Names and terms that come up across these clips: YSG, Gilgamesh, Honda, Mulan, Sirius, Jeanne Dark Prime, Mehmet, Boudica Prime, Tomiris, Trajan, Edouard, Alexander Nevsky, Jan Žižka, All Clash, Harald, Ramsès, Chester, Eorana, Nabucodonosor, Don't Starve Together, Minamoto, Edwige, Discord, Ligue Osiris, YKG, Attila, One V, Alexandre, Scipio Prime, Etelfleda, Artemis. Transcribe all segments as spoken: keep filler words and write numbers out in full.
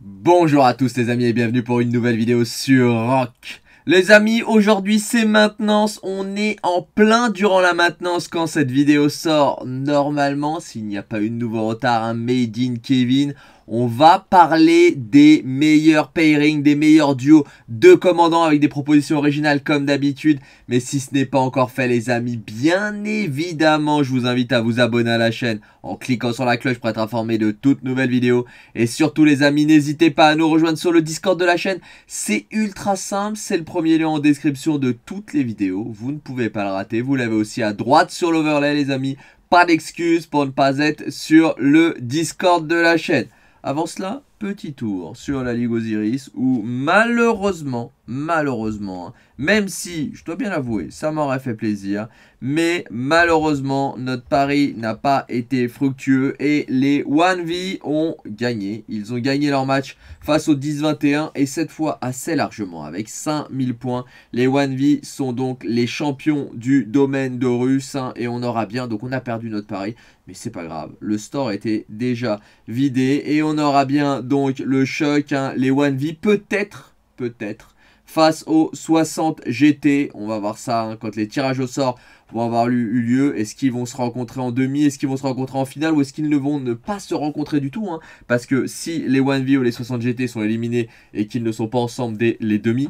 Bonjour à tous les amis et bienvenue pour une nouvelle vidéo sur R O K. Les amis, aujourd'hui c'est maintenance, on est en plein durant la maintenance quand cette vidéo sort. Normalement, s'il n'y a pas eu de nouveau retard, un hein, Made in Kevin, on va parler des meilleurs pairings, des meilleurs duos de commandants avec des propositions originales comme d'habitude. Mais si ce n'est pas encore fait les amis, bien évidemment, je vous invite à vous abonner à la chaîne en cliquant sur la cloche pour être informé de toutes nouvelles vidéos. Et surtout les amis, n'hésitez pas à nous rejoindre sur le Discord de la chaîne. C'est ultra simple, c'est le premier. Premier lien en description de toutes les vidéos, vous ne pouvez pas le rater, vous l'avez aussi à droite sur l'overlay les amis, pas d'excuse pour ne pas être sur le Discord de la chaîne. Avant cela, petit tour sur la Ligue Osiris où malheureusement, malheureusement, hein, même si, je dois bien l'avouer, ça m'aurait fait plaisir, mais malheureusement notre pari n'a pas été fructueux et les One V ont gagné. Ils ont gagné leur match face au dix vingt et un et cette fois assez largement avec cinq mille points. Les One V sont donc les champions du domaine d'Horus hein, et on aura bien, donc on a perdu notre pari, mais c'est pas grave. Le store était déjà vidé et on aura bien donc le choc, hein, les One V peut-être, peut-être. Face aux soixante G T, on va voir ça hein, quand les tirages au sort vont avoir eu lieu. Est-ce qu'ils vont se rencontrer en demi, est-ce qu'ils vont se rencontrer en finale ou est-ce qu'ils ne vont ne pas se rencontrer du tout hein, parce que si les One V ou les soixante G T sont éliminés et qu'ils ne sont pas ensemble dès les demi,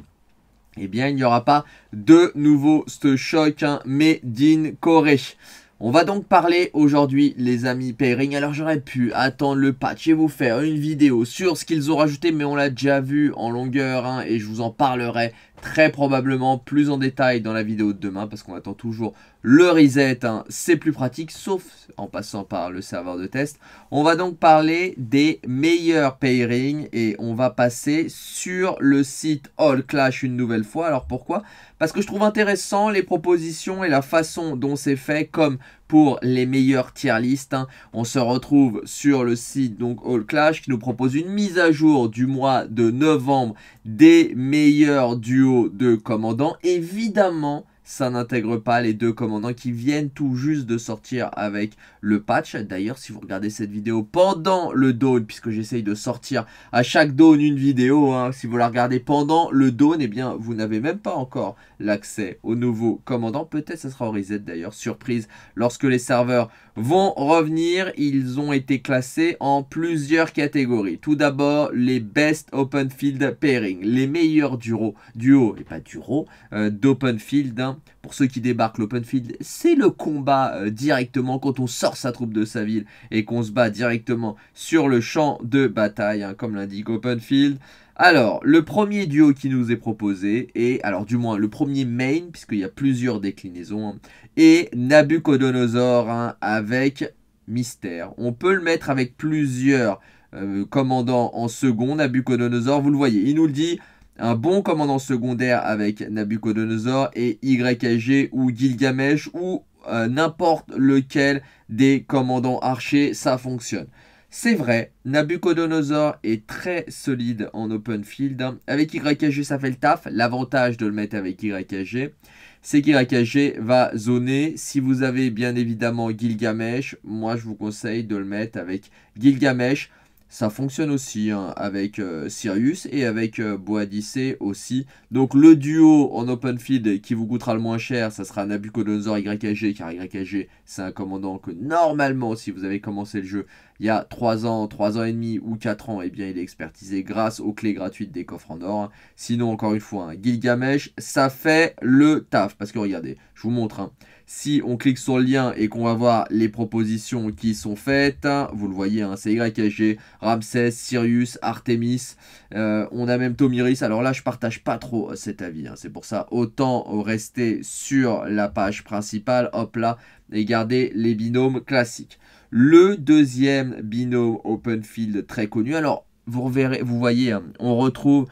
eh bien il n'y aura pas de nouveau ce choc hein, Made in Corée. On va donc parler aujourd'hui les amis pairing. Alors j'aurais pu attendre le patch et vous faire une vidéo sur ce qu'ils ont rajouté, mais on l'a déjà vu en longueur hein, et je vous en parlerai très probablement plus en détail dans la vidéo de demain parce qu'on attend toujours le reset hein. C'est plus pratique sauf en passant par le serveur de test. On va donc parler des meilleurs pairings et on va passer sur le site All Clash une nouvelle fois. Alors pourquoi? Parce que je trouve intéressant les propositions et la façon dont c'est fait, comme pour les meilleures tier list. Hein. On se retrouve sur le site donc All Clash qui nous propose une mise à jour du mois de novembre des meilleurs duos de commandants. Évidemment, ça n'intègre pas les deux commandants qui viennent tout juste de sortir avec le patch. D'ailleurs, si vous regardez cette vidéo pendant le Dawn, puisque j'essaye de sortir à chaque Dawn une vidéo, hein, si vous la regardez pendant le Dawn, eh bien, vous n'avez même pas encore l'accès au nouveau commandant. Peut-être ça sera au reset d'ailleurs, surprise, lorsque les serveurs vont revenir. Ils ont été classés en plusieurs catégories. Tout d'abord, les Best Open Field Pairing, les meilleurs duos, duos et pas duos, euh, d'Open Field, hein. Pour ceux qui débarquent, l'open field, c'est le combat euh, directement quand on sort sa troupe de sa ville et qu'on se bat directement sur le champ de bataille, hein, comme l'indique open field. Alors, le premier duo qui nous est proposé, est, alors du moins le premier main, puisqu'il y a plusieurs déclinaisons, hein, est Nabucodonosor hein, avec Mystère. On peut le mettre avec plusieurs euh, commandants en second, Nabucodonosor, vous le voyez, il nous le dit. Un bon commandant secondaire avec Nabucodonosor et Y K G ou Gilgamesh ou euh, n'importe lequel des commandants archers, ça fonctionne. C'est vrai, Nabucodonosor est très solide en open field. Avec Y K G, ça fait le taf. L'avantage de le mettre avec Y K G, c'est qu'Y K G va zoner. Si vous avez bien évidemment Gilgamesh, moi je vous conseille de le mettre avec Gilgamesh. Ça fonctionne aussi hein, avec euh, Sirius et avec euh, Boudica aussi. Donc le duo en open field qui vous coûtera le moins cher, ça sera Nabucodonosor Y K G. Car Y K G, c'est un commandant que normalement, si vous avez commencé le jeu il y a trois ans, trois ans et demi ou quatre ans, eh bien il est expertisé grâce aux clés gratuites des coffres en or. Hein. Sinon, encore une fois, hein, Gilgamesh, ça fait le taf. Parce que regardez, je vous montre. Hein, si on clique sur le lien et qu'on va voir les propositions qui sont faites, hein, vous le voyez, hein, c'est Y K G, Ramsès, Sirius, Artemis, euh, on a même Tomiris. Alors là, je partage pas trop cet avis. Hein, c'est pour ça, autant rester sur la page principale, hop là, et garder les binômes classiques. Le deuxième binôme open field très connu. Alors, vous reverrez, vous voyez, hein, on retrouve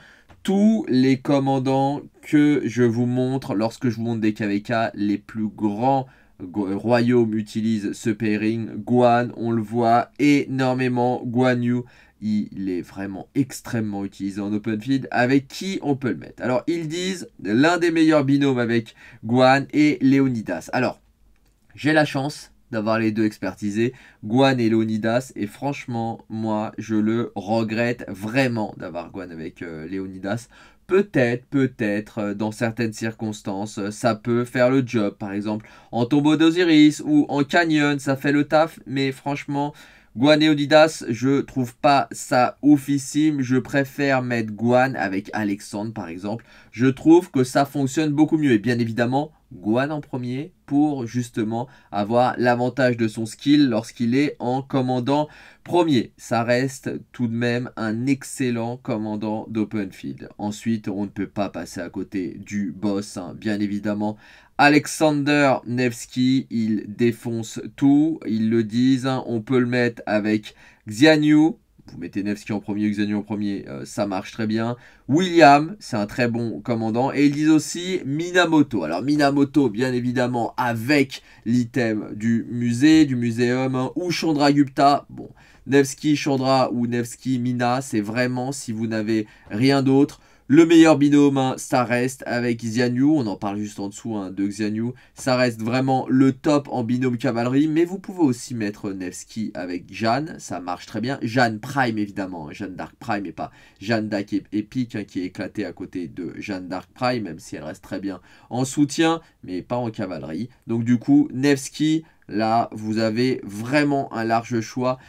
tous les commandants que je vous montre lorsque je vous montre des K V K. Les plus grands royaumes utilisent ce pairing. Guan, on le voit énormément. Guan Yu, il est vraiment extrêmement utilisé en open field. Avec qui on peut le mettre? Alors ils disent l'un des meilleurs binômes avec Guan et Leonidas. Alors j'ai la chance d'avoir les deux expertisés, Guan et Leonidas, et franchement moi je le regrette vraiment d'avoir Guan avec euh, Leonidas. Peut-être, peut-être, dans certaines circonstances, ça peut faire le job. Par exemple, en tombeau d'Osiris ou en canyon, ça fait le taf. Mais franchement, Guan et Leonidas, je trouve pas ça oufissime. Je préfère mettre Guan avec Alexandre, par exemple. Je trouve que ça fonctionne beaucoup mieux. Et bien évidemment, Guan en premier pour justement avoir l'avantage de son skill lorsqu'il est en commandant premier. Ça reste tout de même un excellent commandant d'open field. Ensuite, on ne peut pas passer à côté du boss, hein. Bien évidemment. Alexander Nevsky, il défonce tout. Ils le disent, hein. On peut le mettre avec Xiang Yu. Vous mettez Nevsky en premier, Xenu en premier, euh, ça marche très bien. William, c'est un très bon commandant. Et ils disent aussi Minamoto. Alors Minamoto, bien évidemment, avec l'item du musée, du muséum, hein, ou Chandragupta. Bon, Nevsky, Chandra ou Nevsky, Mina, c'est vraiment, si vous n'avez rien d'autre, le meilleur binôme, hein, ça reste avec Xiang Yu. On en parle juste en dessous, hein, de Xiang Yu. Ça reste vraiment le top en binôme cavalerie. Mais vous pouvez aussi mettre Nevsky avec Jeanne. Ça marche très bien. Jeanne Prime, évidemment. Hein, Jeanne Dark Prime et pas Jeanne Dark Épique, hein, qui est éclatée à côté de Jeanne Dark Prime. Même si elle reste très bien en soutien, mais pas en cavalerie. Donc du coup, Nevsky, là, vous avez vraiment un large choix.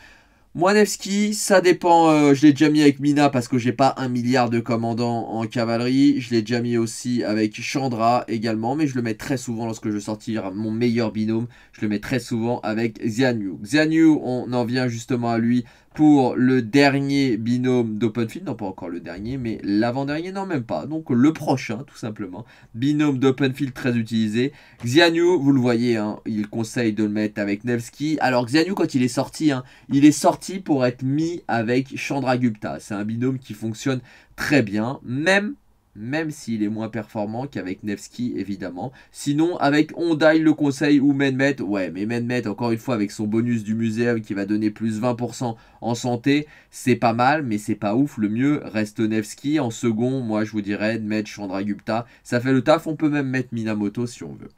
Moi, Nevsky, ça dépend, euh, je l'ai déjà mis avec Mina parce que j'ai pas un milliard de commandants en cavalerie. Je l'ai déjà mis aussi avec Chandra également, mais je le mets très souvent lorsque je sortir mon meilleur binôme. Je le mets très souvent avec Xiang Yu. Xiang Yu, on en vient justement à lui pour le dernier binôme d'Open Field. Non, pas encore le dernier, mais l'avant-dernier, non, même pas. Donc, le prochain, tout simplement. Binôme d'Open Field très utilisé. Xiang Yu, vous le voyez, hein, il conseille de le mettre avec Nevsky. Alors, Xiang Yu, quand il est sorti, hein, il est sorti pour être mis avec Chandragupta. C'est un binôme qui fonctionne très bien, même... même s'il est moins performant qu'avec Nevsky, évidemment. Sinon, avec Honda, il le conseille, ou Mehmet. Ouais, mais Mehmet, encore une fois, avec son bonus du muséum qui va donner plus vingt pour cent en santé, c'est pas mal, mais c'est pas ouf. Le mieux reste Nevsky. En second, moi, je vous dirais de mettre Chandragupta. Ça fait le taf. On peut même mettre Minamoto si on veut.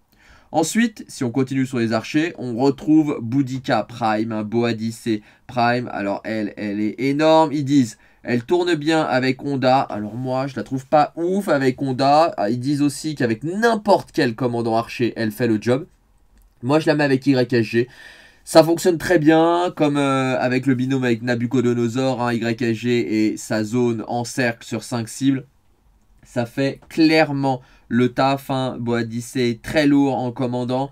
Ensuite, si on continue sur les archers, on retrouve Boudica Prime, hein, Boudica Prime. Alors, elle, elle est énorme. Ils disent... elle tourne bien avec Honda. Alors moi, je la trouve pas ouf avec Honda. Ils disent aussi qu'avec n'importe quel commandant archer, elle fait le job. Moi, je la mets avec Y S G. Ça fonctionne très bien, comme euh, avec le binôme avec Nabucodonosor, hein, Y S G et sa zone en cercle sur cinq cibles. Ça fait clairement le taf. Hein. Boudica est très lourd en commandant.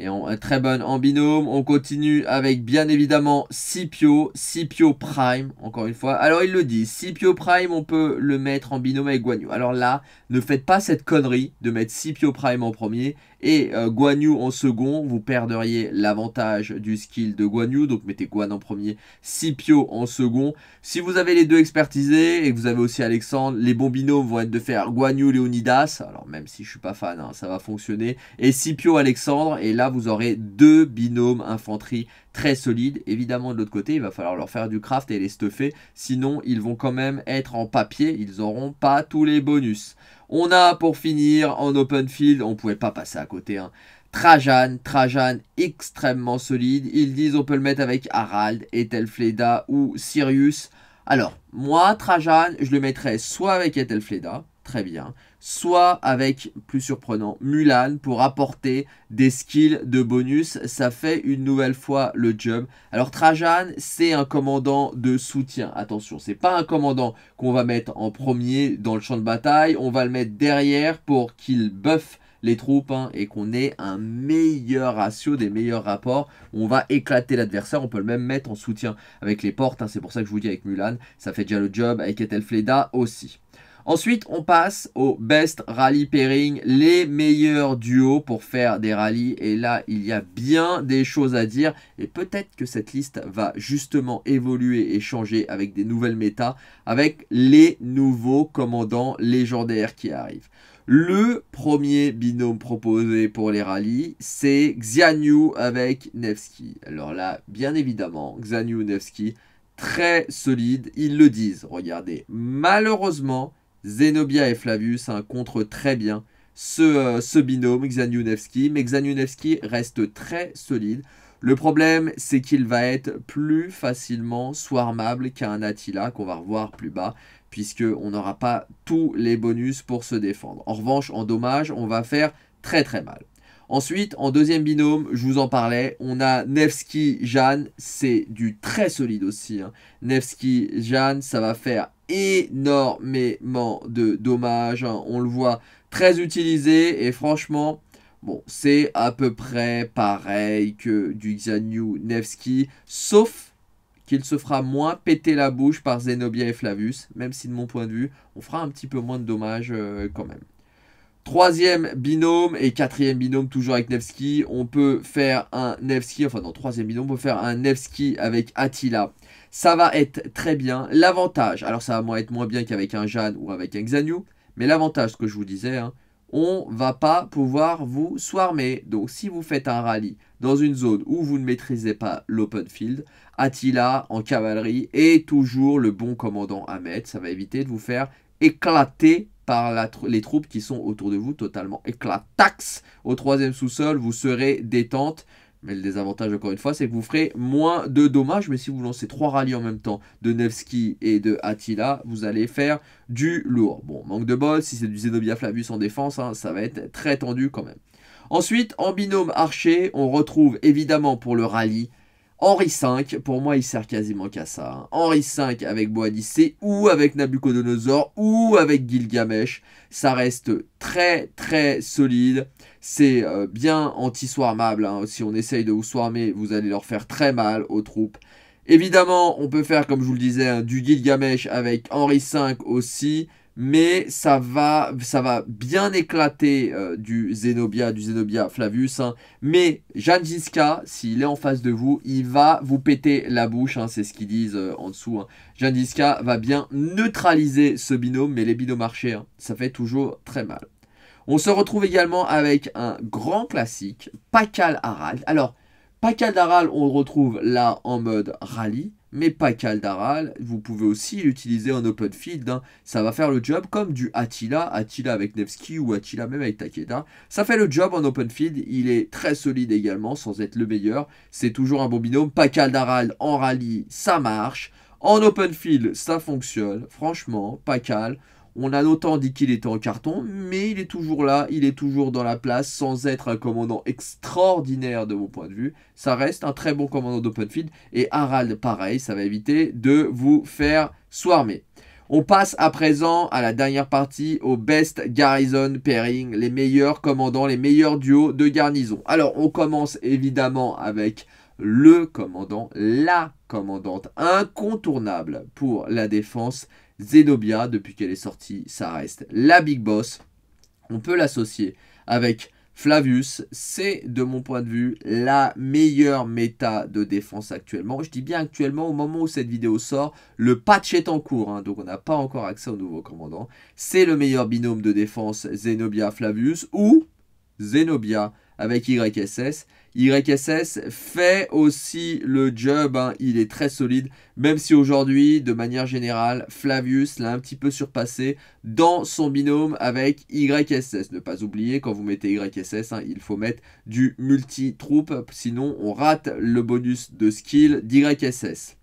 Et on est très bonne en binôme. On continue avec bien évidemment Scipio, Scipio Prime, encore une fois. Alors il le dit, Scipio Prime, on peut le mettre en binôme avec Guan Yu. Alors là, ne faites pas cette connerie de mettre Scipio Prime en premier et euh, Guan Yu en second. Vous perdriez l'avantage du skill de Guan Yu. Donc mettez Guan en premier, Scipio en second. Si vous avez les deux expertisés et que vous avez aussi Alexandre, les bons binômes vont être de faire Guan Yu, Leonidas. Alors même si je suis pas fan, hein, ça va fonctionner. Et Scipio, Alexandre. Et là, vous aurez deux binômes infanterie très solides. Évidemment, de l'autre côté, il va falloir leur faire du craft et les stuffer. Sinon, ils vont quand même être en papier. Ils n'auront pas tous les bonus. On a, pour finir, en open field, on ne pouvait pas passer à côté, hein, Trajan, Trajan extrêmement solide. Ils disent on peut le mettre avec Harald, Etelfleda ou Sirius. Alors, moi, Trajan, je le mettrais soit avec Etelfleda, très bien, soit avec, plus surprenant, Mulan pour apporter des skills de bonus. Ça fait une nouvelle fois le job. Alors Trajan, c'est un commandant de soutien. Attention, c'est pas un commandant qu'on va mettre en premier dans le champ de bataille. On va le mettre derrière pour qu'il buffe les troupes, hein, et qu'on ait un meilleur ratio, des meilleurs rapports. On va éclater l'adversaire. On peut le même mettre en soutien avec les portes, hein. C'est pour ça que je vous dis avec Mulan, ça fait déjà le job. Avec Etelfleda aussi. Ensuite, on passe au Best Rally Pairing, les meilleurs duos pour faire des rallyes. Et là, il y a bien des choses à dire. Et peut-être que cette liste va justement évoluer et changer avec des nouvelles méta, avec les nouveaux commandants légendaires qui arrivent. Le premier binôme proposé pour les rallyes, c'est Xiang Yu avec Nevsky. Alors là, bien évidemment, Xiang Yu, Nevsky, très solide, ils le disent. Regardez, malheureusement, Zenobia et Flavius hein, contre très bien ce, euh, ce binôme Xiang Yu Nevsky, mais Xiang Yu Nevsky reste très solide. Le problème, c'est qu'il va être plus facilement swarmable qu'un Attila, qu'on va revoir plus bas, puisqu'on n'aura pas tous les bonus pour se défendre. En revanche, en dommage, on va faire très très mal. Ensuite, en deuxième binôme, je vous en parlais, on a Nevsky-Jeanne, c'est du très solide aussi. Hein. Nevsky-Jeanne, ça va faire énormément de dommages, hein. On le voit très utilisé et franchement, bon, c'est à peu près pareil que du Xiang Yu Nevsky, sauf qu'il se fera moins péter la bouche par Zenobia et Flavius, même si de mon point de vue, on fera un petit peu moins de dommages euh, quand même. Troisième binôme et quatrième binôme, toujours avec Nevsky, on peut faire un Nevsky, enfin non, troisième binôme, on peut faire un Nevsky avec Attila. Ça va être très bien. L'avantage, alors ça va être moins bien qu'avec un Jeanne ou avec un Xiang Yu, mais l'avantage, ce que je vous disais, hein, on ne va pas pouvoir vous swarmer. Donc si vous faites un rallye dans une zone où vous ne maîtrisez pas l'open field, Attila en cavalerie est toujours le bon commandant à mettre. Ça va éviter de vous faire éclater par la tr les troupes qui sont autour de vous, totalement éclatax. Au troisième sous-sol, vous serez détente. Mais le désavantage, encore une fois, c'est que vous ferez moins de dommages. Mais si vous lancez trois rallyes en même temps, de Nevsky et de Attila, vous allez faire du lourd. Bon, manque de bol, si c'est du Zenobia Flavius en défense, hein, ça va être très tendu quand même. Ensuite, en binôme archer, on retrouve évidemment pour le rallye, Henri cinq, pour moi il sert quasiment qu'à ça. Hein. Henri cinq avec Boadicée ou avec Nabucodonosor ou avec Gilgamesh. Ça reste très très solide. C'est euh, bien anti-swarmable. Hein. Si on essaye de vous swarmer, vous allez leur faire très mal aux troupes. Évidemment, on peut faire comme je vous le disais, hein, du Gilgamesh avec Henri cinq aussi. Mais ça va, ça va bien éclater euh, du Zenobia, du Zenobia Flavius. Hein. Mais Jan Žižka, s'il est en face de vous, il va vous péter la bouche. Hein, c'est ce qu'ils disent euh, en dessous. Hein. Jan Žižka va bien neutraliser ce binôme. Mais les binômes marchés, hein, ça fait toujours très mal. On se retrouve également avec un grand classique, Pakal Harald. Alors, Pakal Harald, on le retrouve là en mode rallye. Mais Pakal Harald, vous pouvez aussi l'utiliser en open field. Hein. Ça va faire le job comme du Attila. Attila avec Nevsky ou Attila même avec Takeda. Ça fait le job en open field. Il est très solide également sans être le meilleur. C'est toujours un bon binôme. Pakal Harald en rallye, ça marche. En open field, ça fonctionne. Franchement, Pakal, on a autant dit qu'il était en carton. Mais il est toujours là. Il est toujours dans la place sans être un commandant extraordinaire de mon point de vue. Ça reste un très bon commandant d'open field. Et Harald, pareil, ça va éviter de vous faire swarmer. On passe à présent à la dernière partie, au Best Garrison Pairing, les meilleurs commandants, les meilleurs duos de garnison. Alors, on commence évidemment avec le commandant, la commandante incontournable pour la défense. Zenobia, depuis qu'elle est sortie, ça reste la Big Boss. On peut l'associer avec Flavius, c'est de mon point de vue la meilleure méta de défense actuellement. Je dis bien actuellement, au moment où cette vidéo sort, le patch est en cours, hein, donc on n'a pas encore accès au nouveau commandant. C'est le meilleur binôme de défense Zenobia-Flavius ou Zenobia avec Y S S. Y S S fait aussi le job, hein, il est très solide, même si aujourd'hui, de manière générale, Flavius l'a un petit peu surpassé dans son binôme avec Y S S. Ne pas oublier, quand vous mettez Y S S, hein, il faut mettre du multi-troupe, sinon on rate le bonus de skill d'Y S S.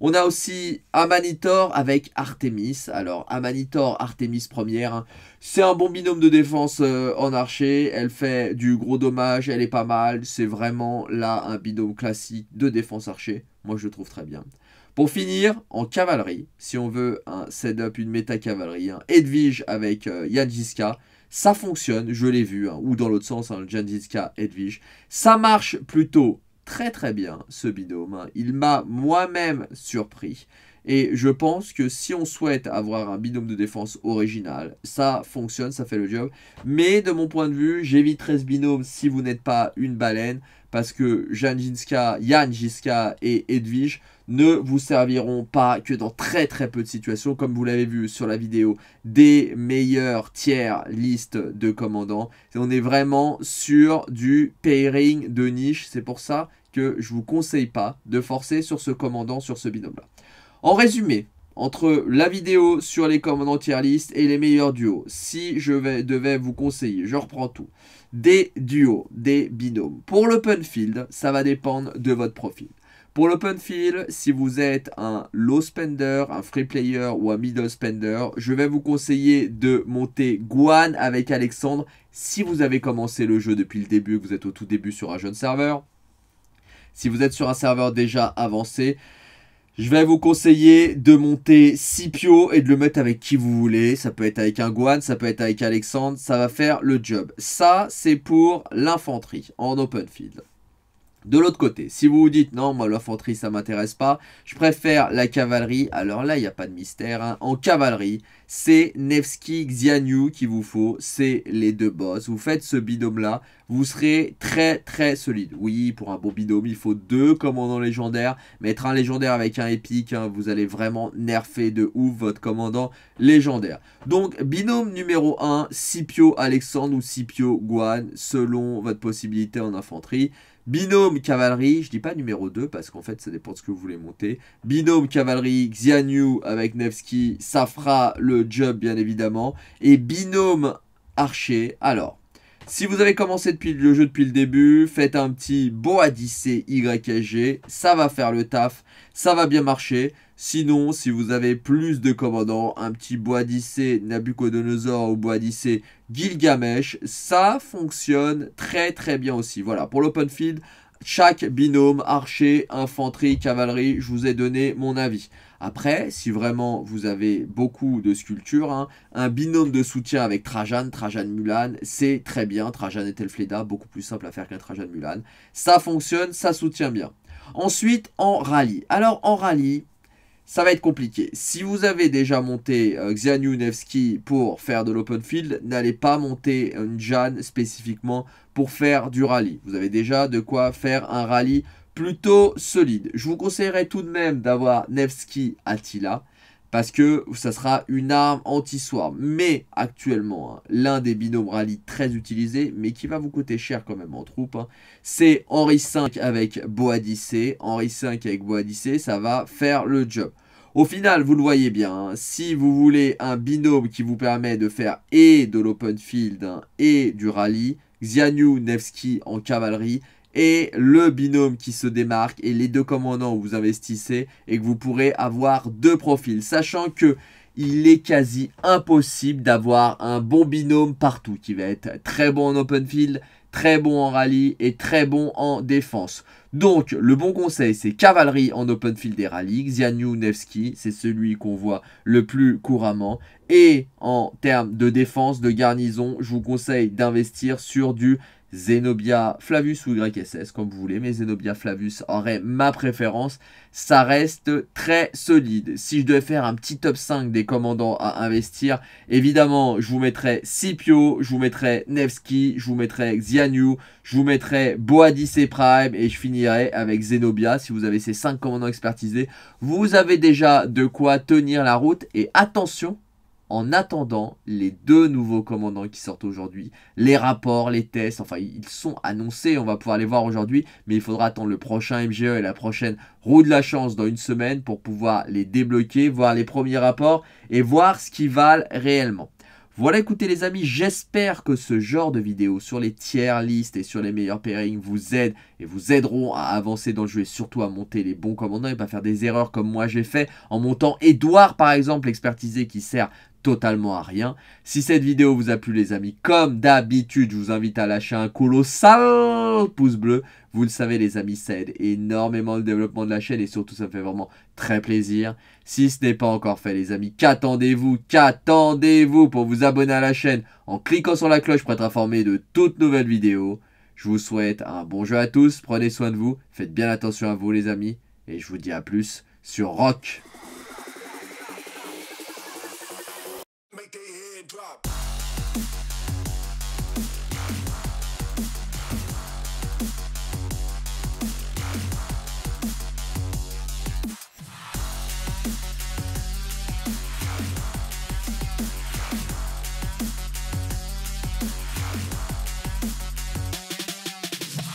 On a aussi Amanitor avec Artemis. Alors, Amanitor, Artemis première, hein. C'est un bon binôme de défense euh, en archer. Elle fait du gros dommage, elle est pas mal. C'est vraiment là un binôme classique de défense archer. Moi, je le trouve très bien. Pour finir, en cavalerie, si on veut un setup, une méta cavalerie, hein. Edwige avec euh, Jan Žižka. Ça fonctionne, je l'ai vu, hein. Ou dans l'autre sens, hein, Jan Žižka, Edwige. Ça marche plutôt très très bien ce binôme, il m'a moi-même surpris et je pense que si on souhaite avoir un binôme de défense original, ça fonctionne, ça fait le job, mais de mon point de vue, j'éviterai ce binôme si vous n'êtes pas une baleine parce que Jan Žižka, Jan Žižka et Edwige ne vous serviront pas que dans très très peu de situations, comme vous l'avez vu sur la vidéo des meilleurs tiers liste de commandants. On est vraiment sur du pairing de niche, c'est pour ça que je vous conseille pas de forcer sur ce commandant, sur ce binôme là. En résumé, entre la vidéo sur les commandants tier list et les meilleurs duos, si je vais, devais vous conseiller, je reprends tout, des duos, des binômes. Pour l'open field, ça va dépendre de votre profil. Pour l'open field, si vous êtes un low spender, un free player ou un middle spender, je vais vous conseiller de monter Guan avec Alexandre si vous avez commencé le jeu depuis le début, que vous êtes au tout début sur un jeune serveur. Si vous êtes sur un serveur déjà avancé, je vais vous conseiller de monter Scipio et de le mettre avec qui vous voulez. Ça peut être avec un Guan, ça peut être avec Alexandre, ça va faire le job. Ça, c'est pour l'infanterie en open field. De l'autre côté, si vous vous dites non, moi l'infanterie ça m'intéresse pas, je préfère la cavalerie, alors là il n'y a pas de mystère, hein. En cavalerie, c'est Nevsky, Xiang Yu qu'il vous faut, c'est les deux boss, vous faites ce binôme là, vous serez très très solide. Oui, pour un bon binôme il faut deux commandants légendaires, mais être un légendaire avec un épique, hein, vous allez vraiment nerfer de ouf votre commandant légendaire. Donc binôme numéro un, Scipio Alexandre ou Scipio Guan, selon votre possibilité en infanterie. Binôme cavalerie, je dis pas numéro deux parce qu'en fait ça dépend de ce que vous voulez monter. Binôme cavalerie, Xiang Yu avec Nevsky, ça fera le job bien évidemment. Et binôme archer, alors, si vous avez commencé depuis le jeu depuis le début, faites un petit Boudica Y K G, ça va faire le taf, ça va bien marcher. Sinon, si vous avez plus de commandants, un petit Boudica Nabucodonosor ou Boudica Gilgamesh, ça fonctionne très très bien aussi. Voilà, pour l'open field, chaque binôme, archer, infanterie, cavalerie, je vous ai donné mon avis. Après, si vraiment vous avez beaucoup de sculptures, hein, un binôme de soutien avec Trajan, Trajan Mulan, c'est très bien. Trajan et Etelfleda, beaucoup plus simple à faire qu'un Trajan Mulan. Ça fonctionne, ça soutient bien. Ensuite, en rallye. Alors, en rallye, ça va être compliqué. Si vous avez déjà monté euh, Xiang Yu, Nevsky pour faire de l'open field, n'allez pas monter une Jeanne spécifiquement pour faire du rallye. Vous avez déjà de quoi faire un rallye plutôt solide. Je vous conseillerais tout de même d'avoir Nevsky Attila parce que ça sera une arme anti-swarm. Mais actuellement, hein, l'un des binômes rallye très utilisés, mais qui va vous coûter cher quand même en troupe, hein, c'est Henri cinq avec Boudica. Henri cinq avec Boudica, ça va faire le job. Au final, vous le voyez bien, hein, si vous voulez un binôme qui vous permet de faire et de l'open field, hein, et du rallye, Xiang Yu, Nevsky en cavalerie, et le binôme qui se démarque et les deux commandants où vous investissez et que vous pourrez avoir deux profils. Sachant que il est quasi impossible d'avoir un bon binôme partout qui va être très bon en open field, très bon en rallye et très bon en défense. Donc le bon conseil c'est cavalerie en open field et rallye. Xiang Yu, Nevsky, c'est celui qu'on voit le plus couramment. Et en termes de défense, de garnison, je vous conseille d'investir sur du Zenobia, Flavius ou Y S S comme vous voulez, mais Zenobia, Flavius aurait ma préférence, ça reste très solide. Si je devais faire un petit top cinq des commandants à investir, évidemment je vous mettrais Scipio, je vous mettrais Nevsky, je vous mettrais Xiang Yu, je vous mettrais Boudica Prime et je finirai avec Zenobia. Si vous avez ces cinq commandants expertisés, vous avez déjà de quoi tenir la route. Et attention, en attendant les deux nouveaux commandants qui sortent aujourd'hui, les rapports, les tests, enfin ils sont annoncés, on va pouvoir les voir aujourd'hui, mais il faudra attendre le prochain M G E et la prochaine roue de la chance dans une semaine pour pouvoir les débloquer, voir les premiers rapports et voir ce qu'ils valent réellement. Voilà, écoutez les amis, j'espère que ce genre de vidéos sur les tier list et sur les meilleurs pairings vous aident et vous aideront à avancer dans le jeu et surtout à monter les bons commandants et pas faire des erreurs comme moi j'ai fait en montant Edouard par exemple, expertisé qui sert totalement à rien. Si cette vidéo vous a plu les amis, comme d'habitude, je vous invite à lâcher un colossal pouce bleu. Vous le savez les amis, ça aide énormément le développement de la chaîne et surtout ça me fait vraiment très plaisir. Si ce n'est pas encore fait les amis, qu'attendez-vous, qu'attendez-vous pour vous abonner à la chaîne en cliquant sur la cloche pour être informé de toutes nouvelles vidéos. Je vous souhaite un bon jeu à tous, prenez soin de vous, faites bien attention à vous les amis et je vous dis à plus sur R O K.